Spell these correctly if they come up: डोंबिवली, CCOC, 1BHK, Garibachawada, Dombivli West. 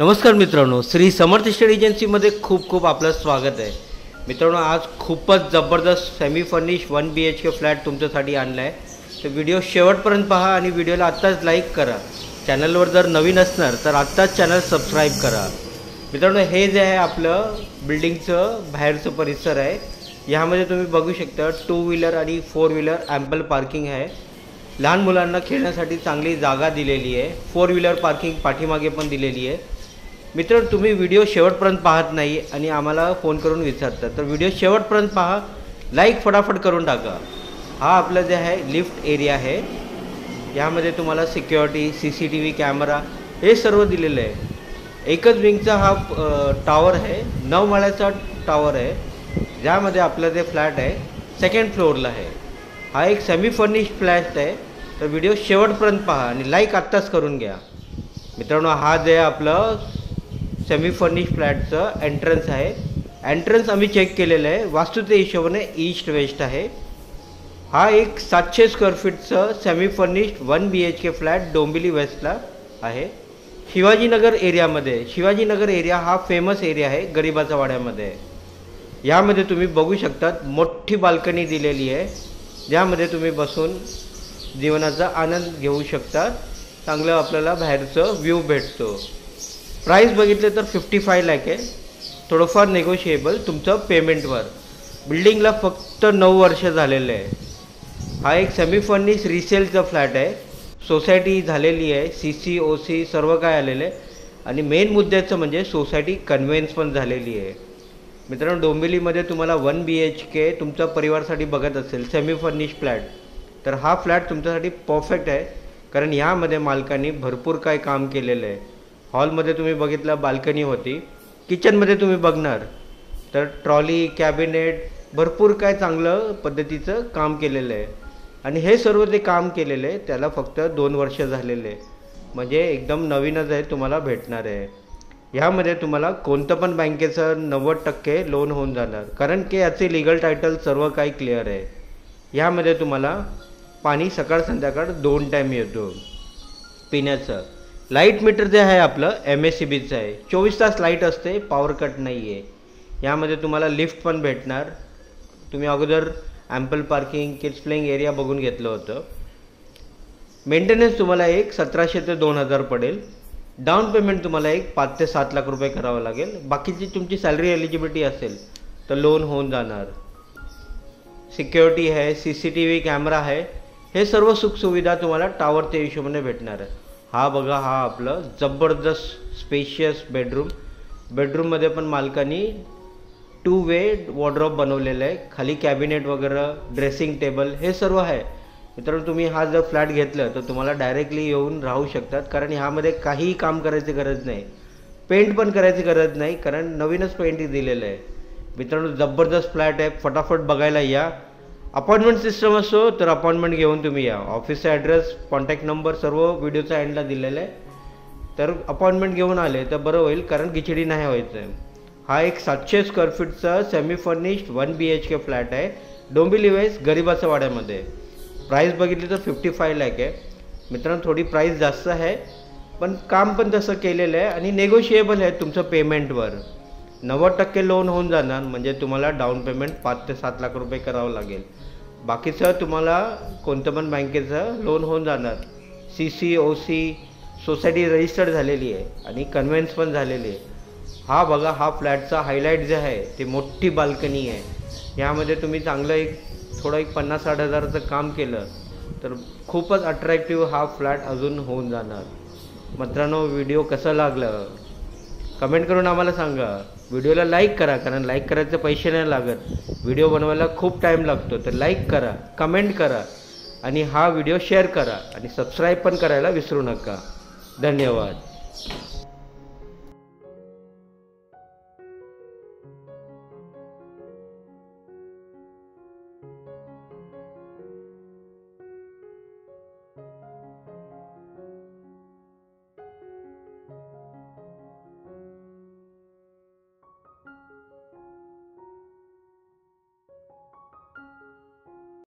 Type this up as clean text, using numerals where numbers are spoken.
नमस्कार मित्रांनो, श्री समर्थ एस्टेट एजन्सीमध्ये खूप खूप आपलं स्वागत आहे। मित्रांनो, आज खूपच जबरदस्त सेमी फर्निश 1 BHK फ्लॅट तुमच्यासाठी आणला आहे। तर व्हिडिओ शेवटपर्यंत पहा आणि व्हिडिओला आत्ताच लाईक करा। चॅनलवर जर नवीन असणार तर आत्ताच चॅनल सबस्क्राइब करा। मित्रांनो, हे जे आहे आपलं बिल्डिंगचं बाहेरचं परिसर आहे। यामध्ये तुम्ही बघू शकता 2 व्हीलर आणि 4 व्हीलर ॲम्पल पार्किंग आहे। लहान मुलांना खेळण्यासाठी चांगली जागा दिलेली आहे। 4 व्हीलर पार्किंग पाठीमागे पण दिलेली आहे। मित्रांनो, तुम्ही व्हिडिओ शेवटपर्यंत पाहत नाही आणि आम्हाला फोन करून विचारता, तर व्हिडिओ शेवटपर्यंत पहा, लाईक फटाफट करून टाका। हा आपला जे आहे लिफ्ट एरिया आहे। यामध्ये तुम्हाला सिक्युरिटी, CCTV कॅमेरा हे सर्व दिलेलं आहे। एकच विंगचा हा टावर आहे, 9 माळ्याचा टावर आहे, ज्यामध्ये आपला जे फ्लॅट आहे सेकंड फ्लोअरला आहे। हा एक सेमी फर्निश्ड फ्लॅट आहे। तर व्हिडिओ शेवटपर्यंत पहा आणि लाईक आत्ताच करून घ्या। मित्रांनो, हा जे आपलं सेमी फर्निश फ्लॅटचं एंट्रन्स आहे। एंट्रन्स आम्ही चेक केलेलं आहे, वास्तूच्या हिशोबाने ईस्ट वेस्ट आहे। हा एक 700 स्क्वेअर फीटचं semi furnished 1 BHK flat डोंबिवली वेस्टला आहे, शिवाजीनगर एरियामध्ये। शिवाजीनगर एरिया हा फेमस एरिया आहे गरिबाच्या वाड्यामध्ये। यामध्ये तुम्ही बघू शकतात मोठी बाल्कनी दिलेली आहे, ज्यामध्ये तुम्ही बसून जीवनाचा आनंद घेऊ शकता। चांगलं आपल्याला बाहेरचं व्ह्यू भेटतो। प्राइस बघितले तर 55 लाख आहे, थोडंफार नेगोशिएबल तुमचं पेमेंटवर। बिल्डिंगला फक्त 9 वर्ष झालेलं आहे। हा एक सेमी फर्निश रिसेलचा फ्लॅट आहे, सोसायटी झालेली आहे, CCOC सर्व काय आलेलं आहे आणि मेन मुद्द्याचं म्हणजे सोसायटी कन्व्हेन्स पण झालेली आहे। मित्रांनो, डोंबिवलीमध्ये तुम्हाला 1 BHK तुमच्या परिवारासाठी बघत असेल सेमी फर्निश फ्लॅट, तर हा फ्लॅट तुमच्यासाठी परफेक्ट आहे, कारण यामध्ये मालकांनी भरपूर काय काम केलेलं आहे। हॉलमध्ये तुम्ही बघितलं बाल्कनी होती, किचनमध्ये तुम्ही बघणार तर ट्रॉली, कॅबिनेट भरपूर काय चांगलं पद्धतीचं काम केलेलं आहे आणि हे सर्व जे काम केलेलं आहे त्याला फक्त 2 वर्ष झालेले आहे, म्हणजे एकदम नवीनच आहे, तुम्हाला भेटणार आहे। ह्यामध्ये तुम्हाला कोणतं पण बँकेचं 90% लोन होऊन जाणार, कारण की याचे लिगल टायटल सर्व काही क्लिअर आहे। ह्यामध्ये तुम्हाला पाणी सकाळ संध्याकाळ 2 टाईम येतो पिण्याचं। लाइट मीटर जे आहे आपलं MACBचं आहे, 24 तास लाईट असते, पॉवर कट नाही आहे। यामध्ये तुम्हाला लिफ्ट पण भेटणार। तुम्ही अगोदर ample parking, kids playing area बघून घेतलं होतं। मेंटेनन्स तुम्हाला एक 1700 ते 2000 पडेल। डाऊन पेमेंट तुम्हाला एक 5 ते 7 लाख रुपये करावं लागेल। बाकीची तुमची सॅलरी एलिजिबिलिटी असेल तर लोन होऊन जाणार। सिक्युरिटी आहे, CCTV कॅमेरा आहे, हे सर्व सुखसुविधा तुम्हाला टावरच्या हिशोबाने भेटणार आहे। हा बघा, हा आपलं जबरदस्त स्पेशियस बेडरूममध्ये पण मालकांनी 2 वे वॉर्डरोब बनवलेलं आहे। खाली कॅबिनेट वगैरे, ड्रेसिंग टेबल हे सर्व आहे। मित्रांनो, तुम्ही हा जर फ्लॅट घेतला तर तुम्हाला डायरेक्टली येऊन राहू शकतात, कारण ह्यामध्ये काहीही काम करायची गरज नाही, पेंट पण करायची गरज नाही, कारण नवीनच पेंट दिलेलं आहे। मित्रांनो, जबरदस्त फ्लॅट आहे, फटाफट बघायला या। अपॉइंटमेंट सिस्टम असो तर अपॉइंटमेंट घेऊन तुम्ही या। ऑफिसचा ॲड्रेस, कॉन्टॅक्ट नंबर सर्व व्हिडिओच्या एंडला दिलेलं आहे, तर अपॉइंटमेंट घेऊन आले तर बरं होईल, कारण खिचडी नाही व्हायचं आहे। हा एक 700 स्क्वेअर फीटचा सेमी फर्निश्ड 1 BHK फ्लॅट आहे डोंबिवली वेस्ट गरिबाच्या वाड्यामध्ये। प्राईस बघितली तर 55 लाख आहे। मित्रांनो, थोडी प्राईस जास्त आहे, पण काम पण तसं केलेलं आहे आणि नेगोशिएबल आहे तुमचं पेमेंटवर। 90% लोन होऊन जाणार, म्हणजे तुम्हाला डाऊन पेमेंट 5 ते 7 लाख रुपये करावं लागेल। बाकीचं तुम्हाला कोणतं पण बँकेचं लोन होऊन जाणार। CCOC सोसायटी रजिस्टर्ड झालेली आहे आणि कन्व्हेन्स पण झालेली आहे। हा बघा, हा फ्लॅटचा हायलाईट जे आहे ते मोठी बाल्कनी आहे। यामध्ये तुम्ही चांगलं एक 50-60 हजाराचं काम केलं तर खूपच अट्रॅक्टिव्ह हा फ्लॅट अजून होऊन जाणार। मित्रांनो, व्हिडिओ कसा लागला कमेंट करून आम्हाला सांगा। व्हिडिओला लाईक करा, कारण लाईक करायचे पैसे नाही लागत, व्हिडिओ बनवायला खूप टाईम लागतो। तर लाईक करा, कमेंट करा आणि हा व्हिडिओ शेअर करा आणि सबस्क्राईब पण करायला विसरू नका। धन्यवाद।